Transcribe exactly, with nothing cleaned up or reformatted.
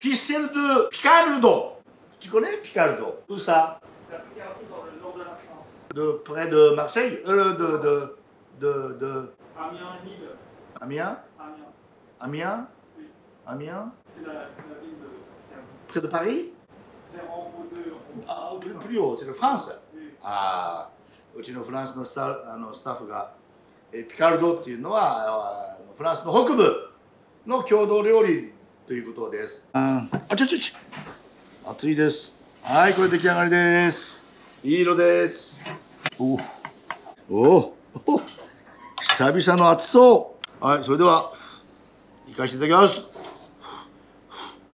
Ficelle de Picardo. Tu connais Picardo? Où ça? Picardie, dans le nord de la France. De près de Marseille? Euh, de... de... de... de... Amiens, Lille. Amiens? Amiens. Amiens? Oui. Amiens? C'est la, la ville de Picardie. Près de Paris? C'est en haut de... Ah, plus, plus haut, c'est de France? Oui. Ah,うちのフランスのスタッフが、えピカルドっていうのはあのフランスの北部の郷土料理ということです。あ、ちょちょちょ。熱いです。はい、これ出来上がりです。いい色です。おお、お、久々の熱そう。はい、それでは、いかしていただきます。